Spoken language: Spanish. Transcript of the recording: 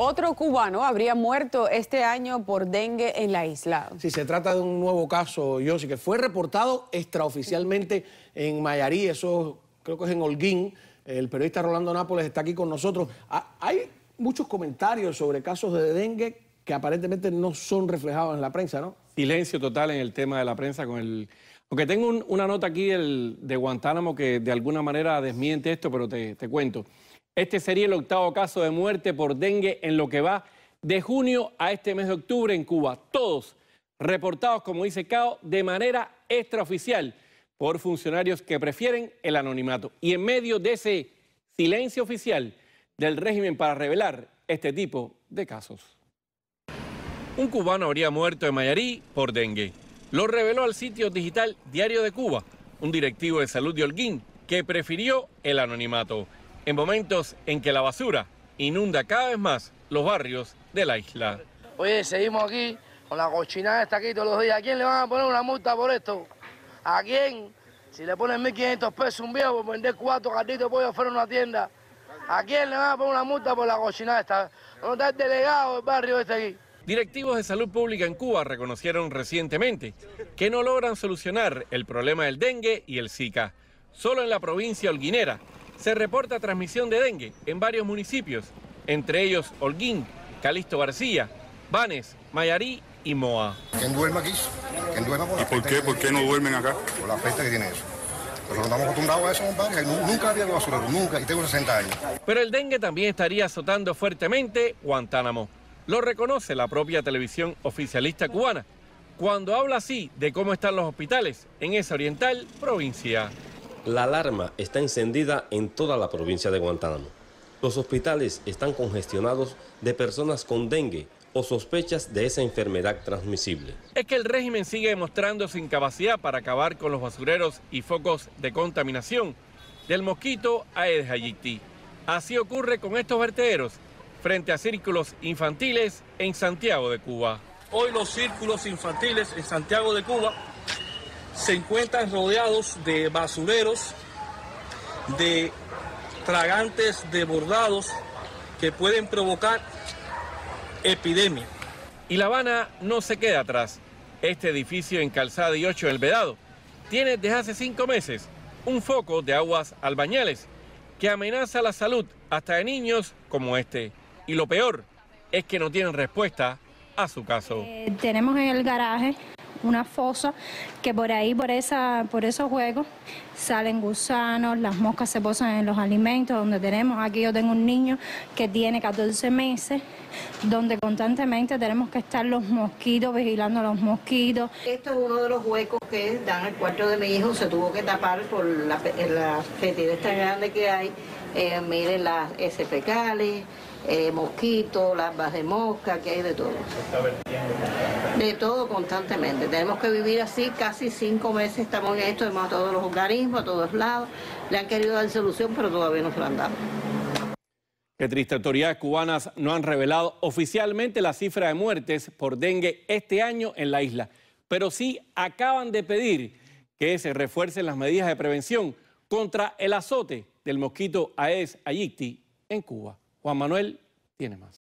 Otro cubano habría muerto este año por dengue en la isla. Sí, se trata de un nuevo caso, Yossi, que fue reportado extraoficialmente en Mayarí. Eso creo que es en Holguín. El periodista Rolando Nápoles está aquí con nosotros. Hay muchos comentarios sobre casos de dengue que aparentemente no son reflejados en la prensa, ¿no? Silencio total en el tema de la prensa con el... Porque tengo una nota aquí de Guantánamo que de alguna manera desmiente esto, pero te cuento. Este sería el 8º caso de muerte por dengue en lo que va de junio a este mes de octubre en Cuba. Todos reportados, como dice Cao, de manera extraoficial por funcionarios que prefieren el anonimato. Y en medio de ese silencio oficial del régimen para revelar este tipo de casos. Un cubano habría muerto en Mayarí por dengue. Lo reveló al sitio digital Diario de Cuba, un directivo de salud de Holguín que prefirió el anonimato en momentos en que la basura inunda cada vez más los barrios de la isla. Oye, seguimos aquí con la cochinada esta aquí todos los días. ¿A quién le van a poner una multa por esto? ¿A quién? Si le ponen 1.500 pesos un viejo por vender 4 cartitos de pollo fuera de una tienda. ¿A quién le van a poner una multa por la cochinada esta? ¿Dónde está el delegado del barrio este aquí? Directivos de salud pública en Cuba reconocieron recientemente que no logran solucionar el problema del dengue y el Zika. Solo en la provincia holguinera se reporta transmisión de dengue en varios municipios, entre ellos Holguín, Calixto García, Banes, Mayarí y Moa. ¿Quién duerme aquí? ¿Quién duerme por la ¿Y por qué? ¿Por qué no duermen acá? Por la peste que tiene eso. Nosotros estamos acostumbrados a eso, compadre. Nunca había basurero, nunca, y tengo 60 años. Pero el dengue también estaría azotando fuertemente Guantánamo. Lo reconoce la propia televisión oficialista cubana cuando habla así de cómo están los hospitales en esa oriental provincia. La alarma está encendida en toda la provincia de Guantánamo. Los hospitales están congestionados de personas con dengue o sospechas de esa enfermedad transmisible. Es que el régimen sigue demostrando su incapacidad para acabar con los basureros y focos de contaminación del mosquito Aedes aegypti. Así ocurre con estos vertederos frente a círculos infantiles en Santiago de Cuba. Hoy los círculos infantiles en Santiago de Cuba se encuentran rodeados de basureros, de tragantes desbordados que pueden provocar epidemia. Y La Habana no se queda atrás. Este edificio en Calzada y 8 del Vedado tiene desde hace 5 meses un foco de aguas albañales que amenaza la salud hasta de niños como este. Y lo peor es que no tienen respuesta a su caso. Tenemos en el garaje una fosa que por ahí, por esos huecos, salen gusanos, las moscas se posan en los alimentos donde tenemos. Aquí yo tengo un niño que tiene 14 meses, donde constantemente tenemos que estar los mosquitos, vigilando los mosquitos. Esto es uno de los huecos que dan al cuarto de mi hijo, se tuvo que tapar por la fetidez tan grande que hay. Miren las heces fecales, mosquitos, larvas de mosca, que hay de todo. De todo constantemente. Tenemos que vivir así casi 5 meses, estamos en esto, a todos los organismos, a todos lados. Le han querido dar solución, pero todavía no se lo han dado. Qué triste, autoridades cubanas no han revelado oficialmente la cifra de muertes por dengue este año en la isla, pero sí acaban de pedir que se refuercen las medidas de prevención contra el azote del mosquito Aedes aegypti en Cuba. Juan Manuel tiene más.